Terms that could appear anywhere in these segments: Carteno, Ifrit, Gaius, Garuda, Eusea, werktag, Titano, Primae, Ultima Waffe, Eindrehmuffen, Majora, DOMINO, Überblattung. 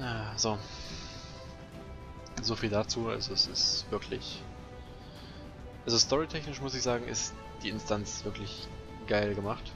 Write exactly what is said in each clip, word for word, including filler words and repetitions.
Ah, so. So viel dazu. Also es ist wirklich... Also storytechnisch muss ich sagen, ist die Instanz wirklich geil gemacht.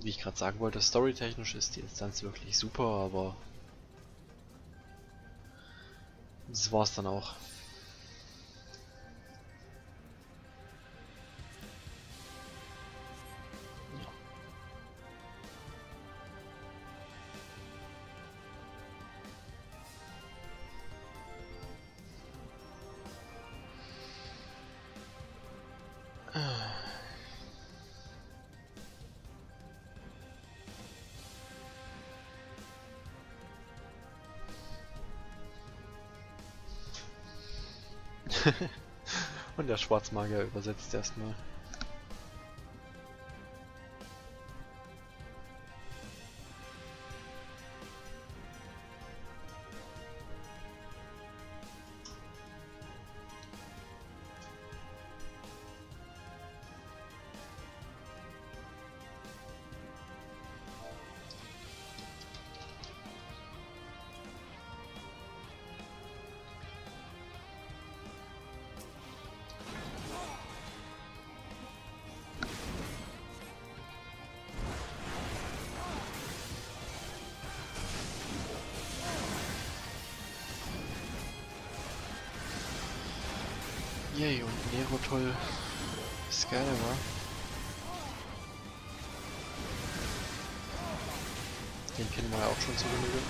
Wie ich gerade sagen wollte, storytechnisch ist die Instanz wirklich super, aber das war's dann auch. Und der Schwarzmagier übersetzt erstmal. Yay, und Nero toll. Ist geil, wa? Den kennen wir ja auch schon zu Genüge.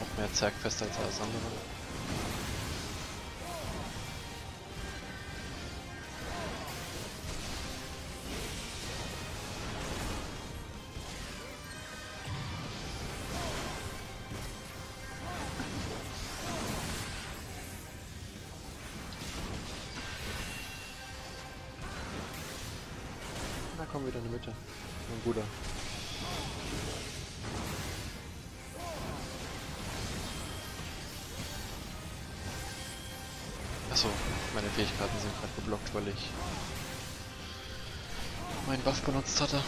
Auch mehr Zergfest als alles andere. Komm wieder in die Mitte. Mein Bruder. Achso, meine Fähigkeiten sind gerade geblockt, weil ich meinen Buff benutzt hatte.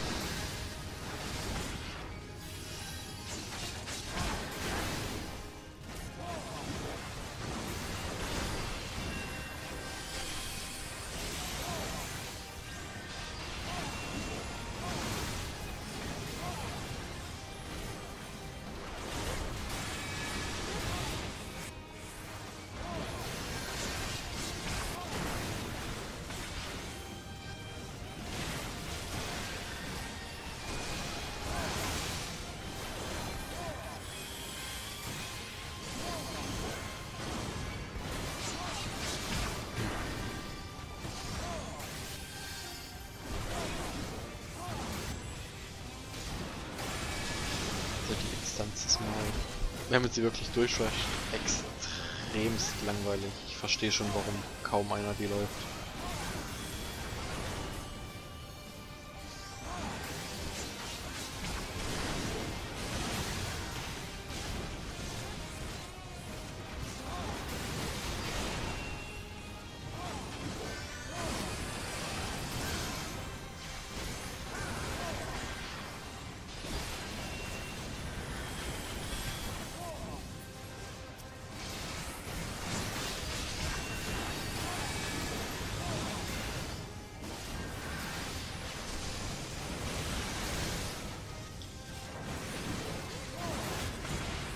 Wenn man sie wirklich durchschreibt, extremst langweilig. Ich verstehe schon, warum kaum einer die läuft.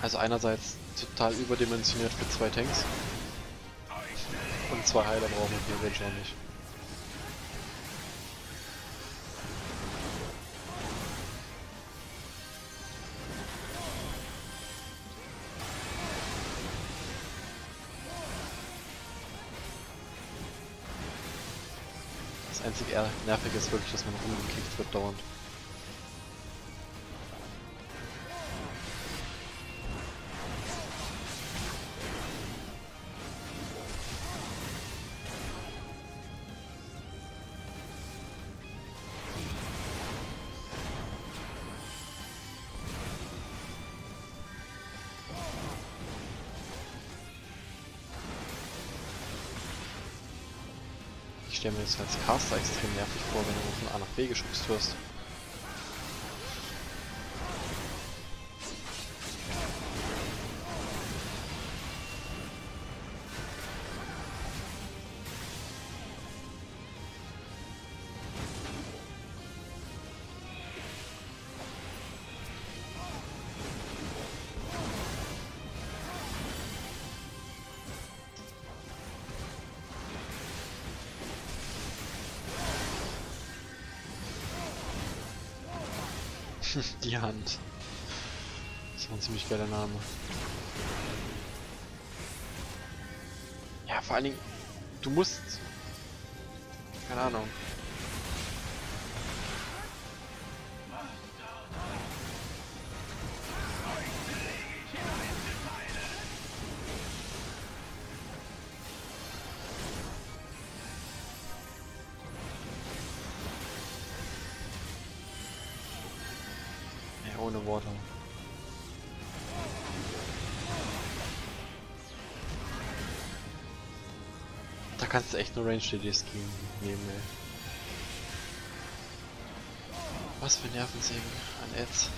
Also einerseits total überdimensioniert für zwei Tanks und zwei Heiler brauchen wir theoretisch noch nicht. Das einzige Nervige ist wirklich, dass man rumgekickt wird dauernd. Ich stelle mir das als Caster extrem nervig vor, wenn du von A nach B geschubst wirst. Die Hand. Das ist ein ziemlich geiler Name. Ja, vor allen Dingen, du musst... Keine Ahnung. Ohne Worte. Da kannst du echt nur Range-D Ds gegen nehmen, ey. Was für Nervensägen an Ads.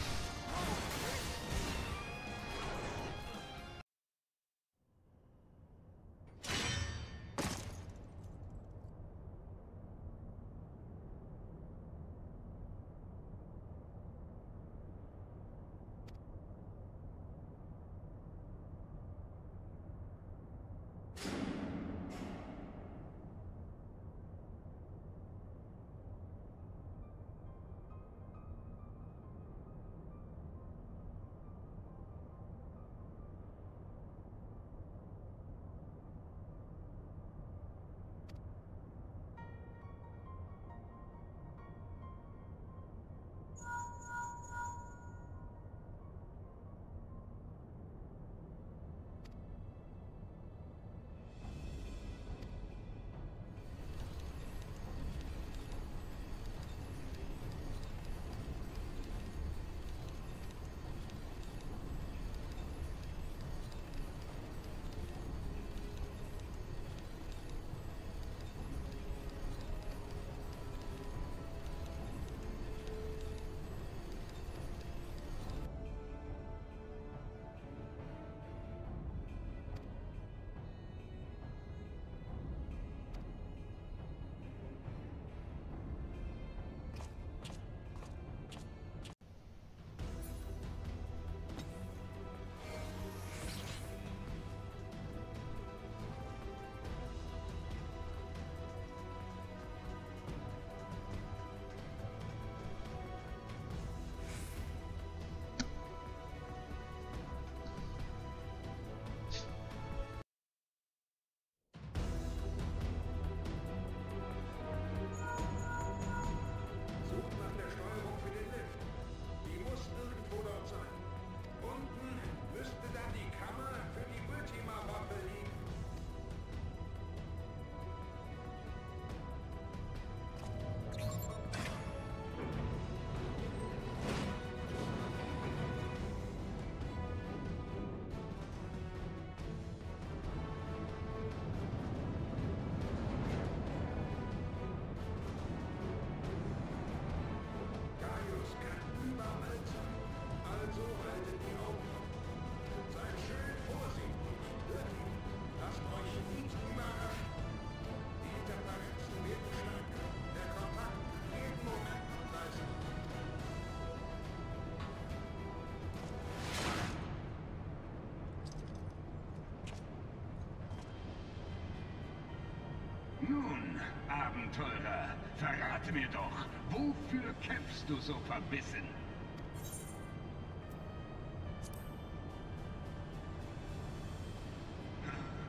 Nun, Abenteurer, verrate mir doch, wofür kämpfst du so verbissen?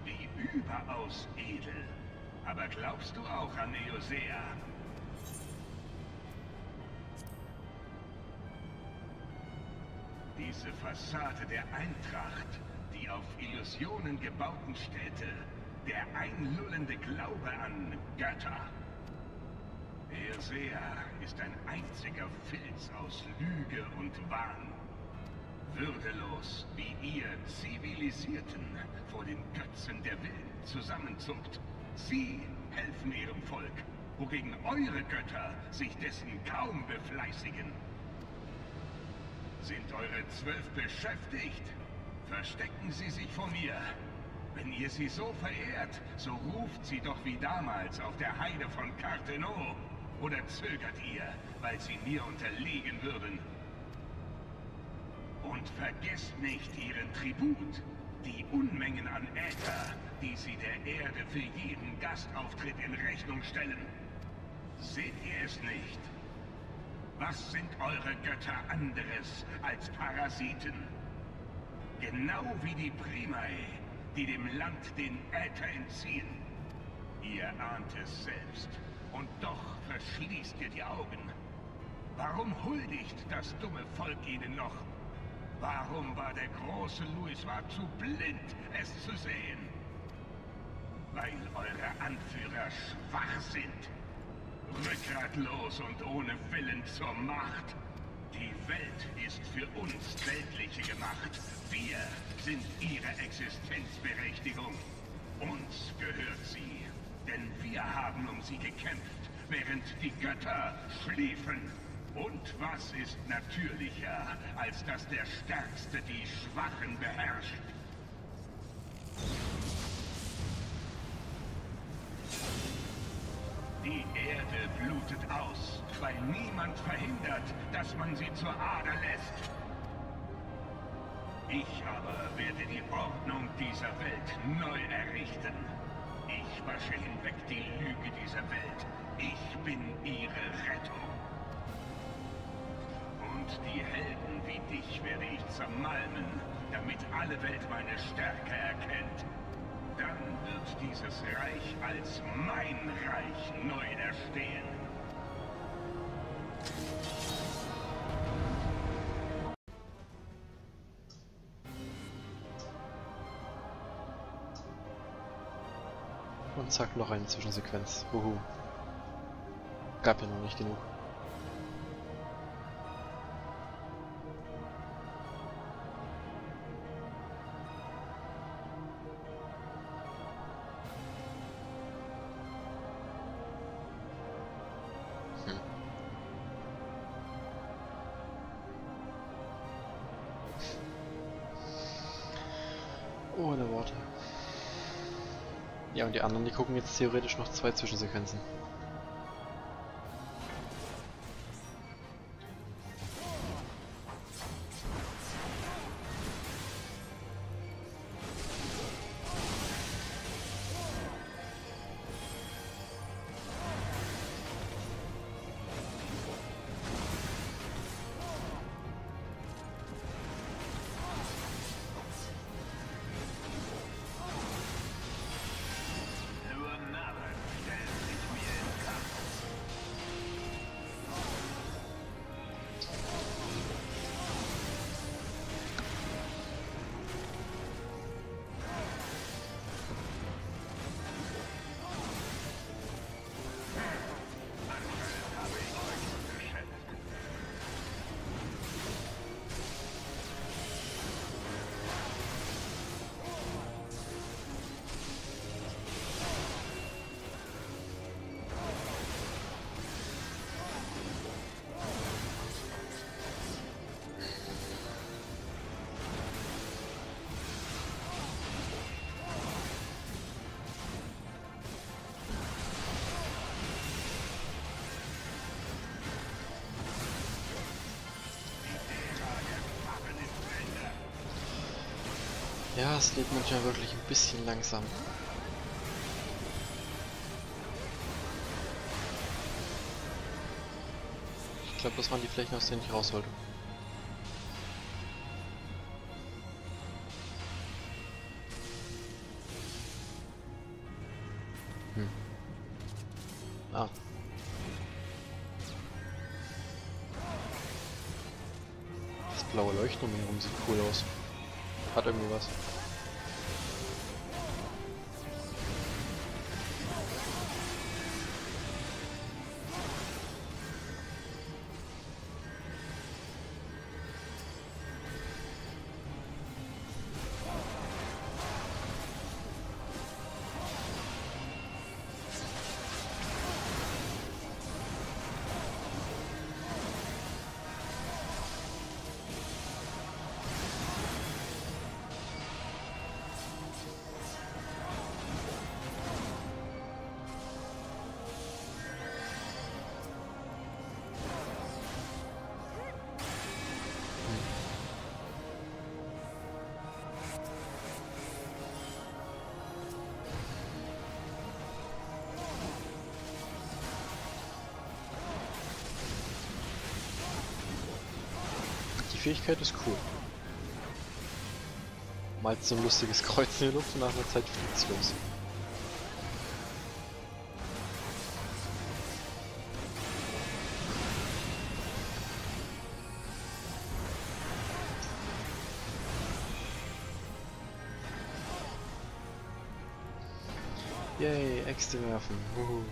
Wie überaus edel. Aber glaubst du auch an Eusea? Diese Fassade der Eintracht, die auf Illusionen gebauten Städte, der einlullende Glaube an Götter. Eusea ist ein einziger Filz aus Lüge und Wahn. Würdelos, wie ihr Zivilisierten vor den Götzen der Wilden zusammenzuckt. Sie helfen ihrem Volk, wogegen eure Götter sich dessen kaum befleißigen. Sind eure Zwölf beschäftigt? Verstecken sie sich vor mir. Wenn ihr sie so verehrt, so ruft sie doch wie damals auf der Heide von Carteno. Oder zögert ihr, weil sie mir unterliegen würden. Und vergesst nicht ihren Tribut, die Unmengen an Äther, die sie der Erde für jeden Gastauftritt in Rechnung stellen. Seht ihr es nicht? Was sind eure Götter anderes als Parasiten? Genau wie die Primae, die dem Land den Äther entziehen. Ihr ahnt es selbst, und doch verschließt ihr die Augen. Warum huldigt das dumme Volk ihnen noch? Warum war der große Louis war zu blind, es zu sehen? Weil eure Anführer schwach sind, rückgratlos und ohne Willen zur Macht. Die Welt ist für uns Weltliche gemacht. Wir sind ihre Existenzberechtigung. Uns gehört sie, denn wir haben um sie gekämpft, während die Götter schliefen. Und was ist natürlicher, als dass der Stärkste die Schwachen beherrscht? Die Erde blutet aus, weil niemand verhindert, dass man sie zur Ader lässt. Ich aber werde die Ordnung dieser Welt neu errichten. Ich wasche hinweg die Lüge dieser Welt. Ich bin ihre Rettung. Und die Helden wie dich werde ich zermalmen, damit alle Welt meine Stärke erkennt. Dann wird dieses Reich als mein Reich neu erstehen. Und zack, noch eine Zwischensequenz. Wuhu. Gab ja noch nicht genug. Ohne Worte. Ja, und die anderen, die gucken jetzt theoretisch noch zwei Zwischensequenzen. Ja, es geht manchmal wirklich ein bisschen langsam. Ich glaube, das waren die Flächen, aus denen ich raus wollte. Hm. Ah. Das blaue Leuchten um ihn herum sieht cool aus. Hat irgendwie was. Die Fähigkeit ist cool. Malst so ein lustiges Kreuz in die Luft und nach einer Zeit fliegt's los. Yay, Äxte werfen. Uhu.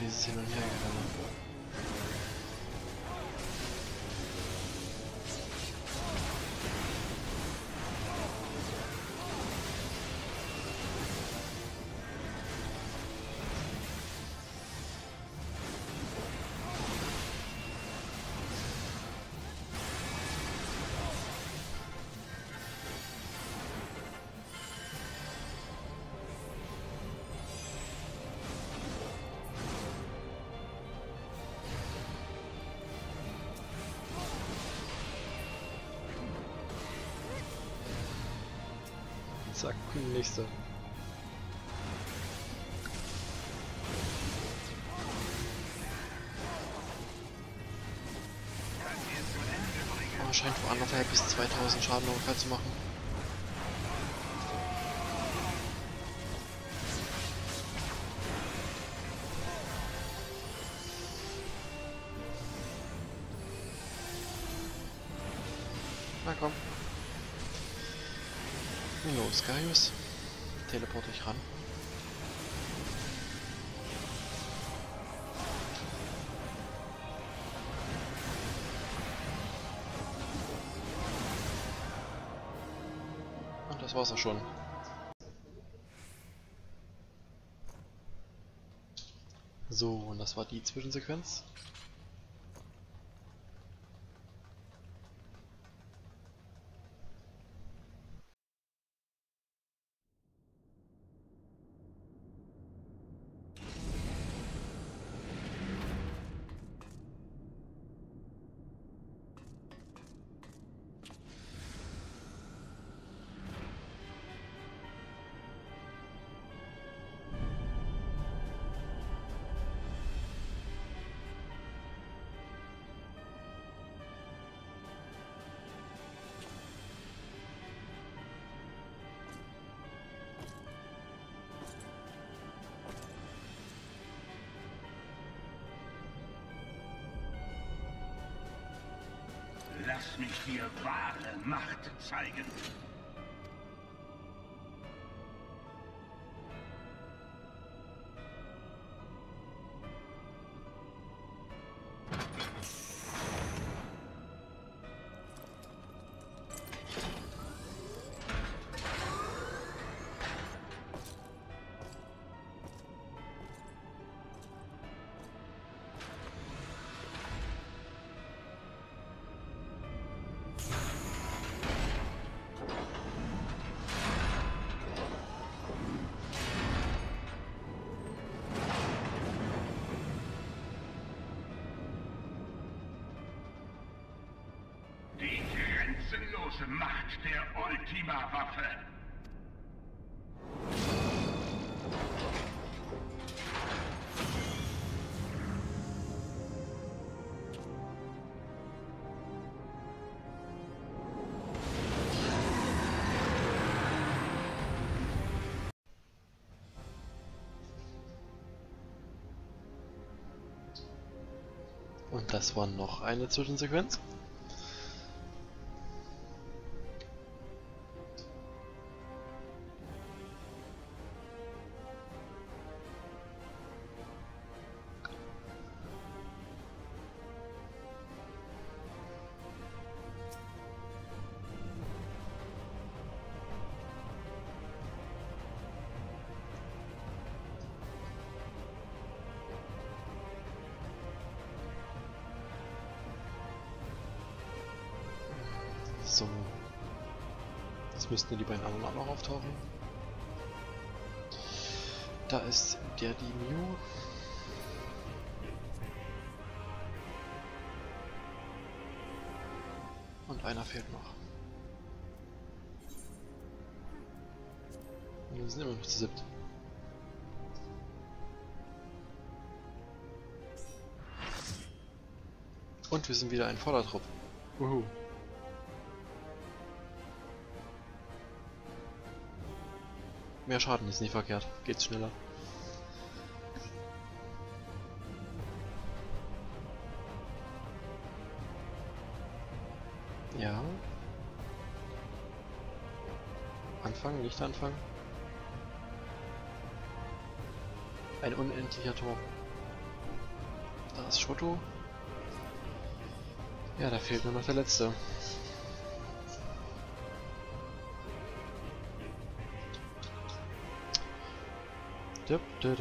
Dieses Hin- und Hergeranne. Zack, nächste. Oh, scheint vor anderthalb bis zweitausend Schaden ungefähr zu machen. Na komm. Los, Gaius. Teleport dich ran. Und das war's auch schon. So, und das war die Zwischensequenz. Lass mich dir wahre Macht zeigen. Macht der Ultima Waffe. Und das war noch eine Zwischensequenz. So, jetzt müssten die beiden anderen auch noch auftauchen. Da ist der, die Mew. Und einer fehlt noch. Wir sind immer noch zu siebt. Und wir sind wieder ein Vordertrupp. Uhu. Mehr Schaden ist nicht verkehrt, geht's schneller. Ja. Anfangen, nicht anfangen. Ein unendlicher Turm. Da ist Schotto. Ja, da fehlt nur noch der letzte. Ja,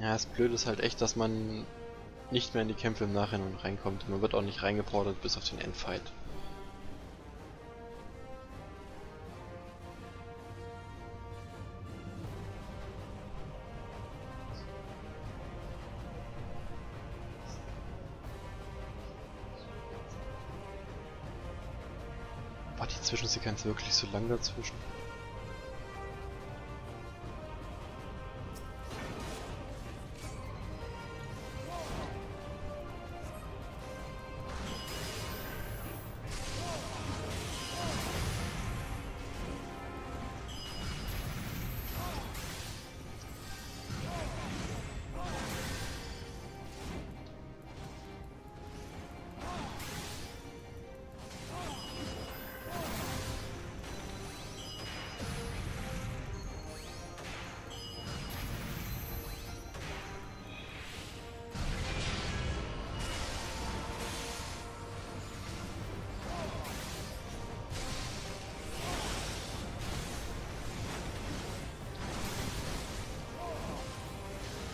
das Blöde ist halt echt, dass man nicht mehr in die Kämpfe im Nachhinein reinkommt. Man wird auch nicht reingeportet bis auf den Endfight. War die Zwischensequenz wirklich so lang dazwischen?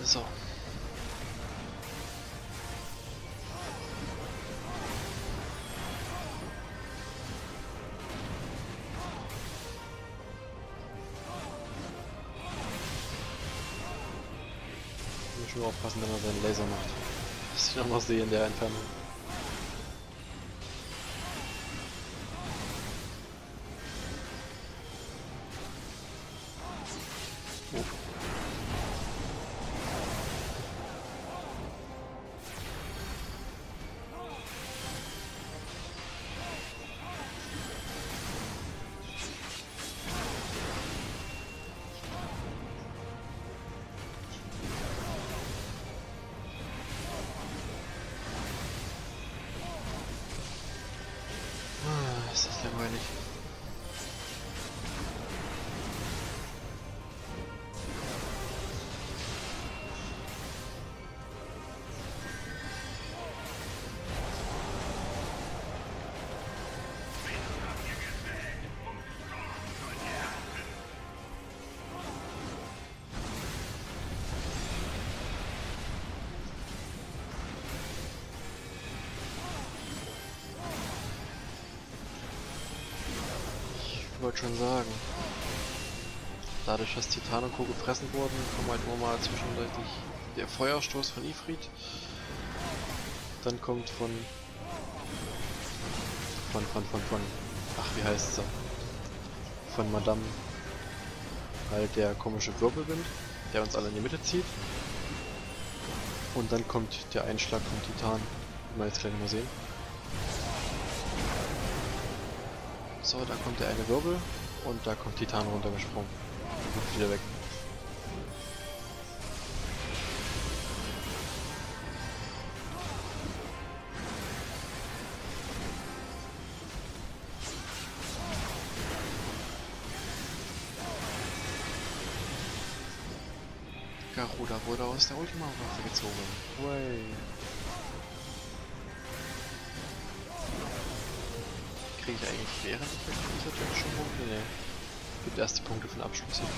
So. Ich muss schon aufpassen, wenn er seinen Laser macht. Dass ich ihn auch noch sehe in der Entfernung. Das ist langweilig. Ich wollte schon sagen. Dadurch, dass Titan und Co. gefressen wurden, kommen halt nur mal zwischendurch der Feuerstoß von Ifrit. Dann kommt von... Von, von, von, von... Ach, wie heißt sie? Von Madame... Halt der komische Wirbelwind, der uns alle in die Mitte zieht. Und dann kommt der Einschlag vom Titan. Wie wir jetzt gleich mal sehen. So, da kommt der eine Wirbel. Und da kommt Titan runtergesprungen. Und wieder weg. Garuda wurde aus der Ultima Waffe gezogen. Way. Kriege ich eigentlich während dieser Tür schon Punkte? Ne. Gibt erst die Punkte von Abschluss hier. Okay,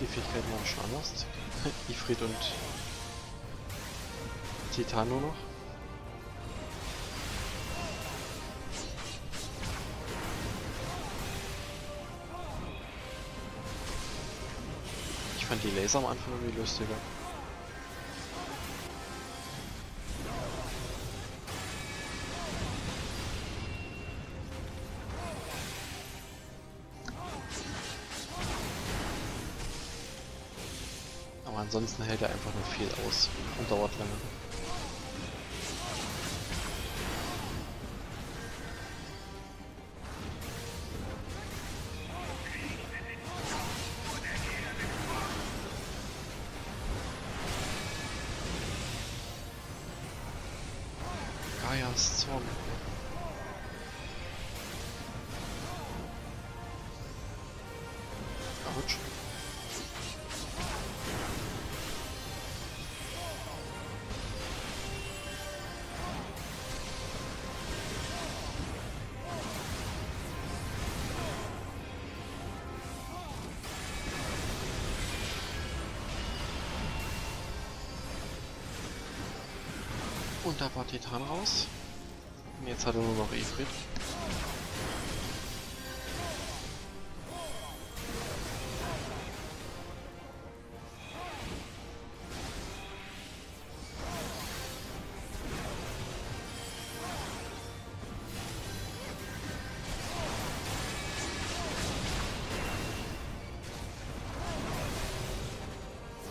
die Fähigkeiten waren schon anders. Ifrit und Titano noch. Ich fand die Laser am Anfang irgendwie lustiger. Aber ansonsten hält er einfach nur viel aus und dauert lange. Zorn. Autsch. Und da war Titan raus. Jetzt hat er nur noch Ifrit.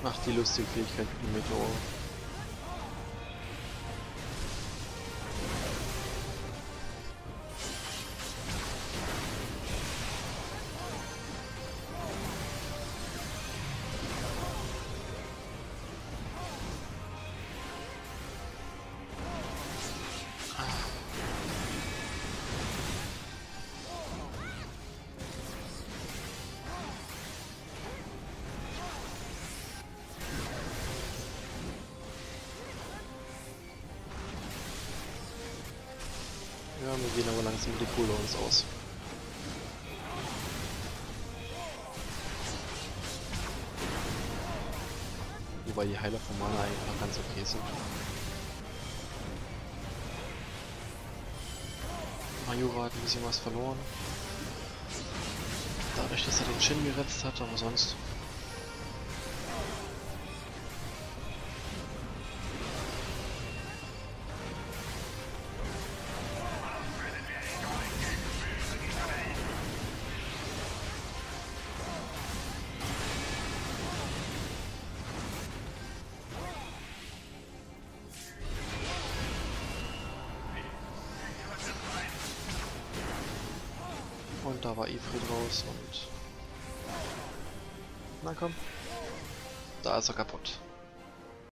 Ach, die lustige Fähigkeit mit Majora. Ja, wir gehen aber langsam die Kohle uns aus. Wobei die Heiler von Mana eigentlich noch ganz okay sind. Majora hat ein bisschen was verloren. Dadurch, dass er den Shin gerettet hat, aber sonst... Und da war Ifrit raus und... Na komm. Da ist er kaputt.